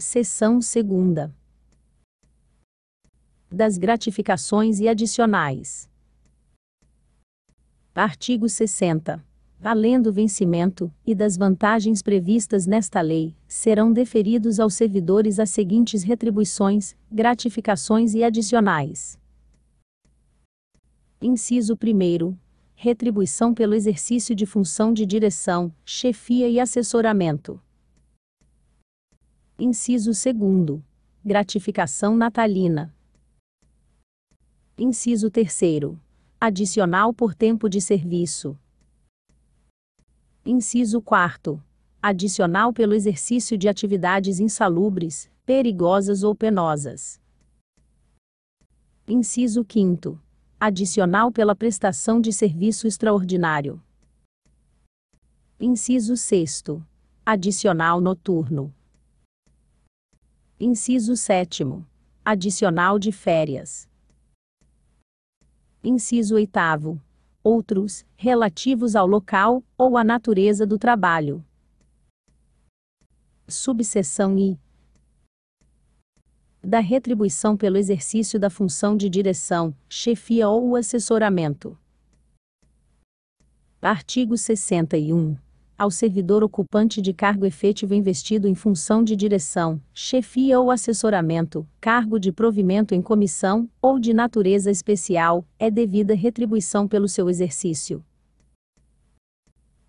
Seção 2ª. Das gratificações e adicionais. Artigo 60. Além do vencimento e das vantagens previstas nesta lei, serão deferidos aos servidores as seguintes retribuições, gratificações e adicionais. Inciso 1º. Retribuição pelo exercício de função de direção, chefia e assessoramento. Inciso 2º. Gratificação natalina. Inciso 3º. Adicional por tempo de serviço. Inciso 4º. Adicional pelo exercício de atividades insalubres, perigosas ou penosas. Inciso 5º. Adicional pela prestação de serviço extraordinário. Inciso 6º. Adicional noturno. Inciso 7º. Adicional de férias. Inciso 8º. Outros, relativos ao local ou à natureza do trabalho. Subseção I. Da retribuição pelo exercício da função de direção, chefia ou assessoramento. Artigo 61. Ao servidor ocupante de cargo efetivo investido em função de direção, chefia ou assessoramento, cargo de provimento em comissão, ou de natureza especial, é devida retribuição pelo seu exercício.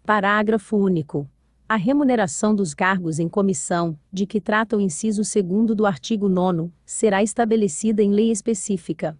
Parágrafo único. A remuneração dos cargos em comissão, de que trata o inciso 2º do artigo 9º, será estabelecida em lei específica.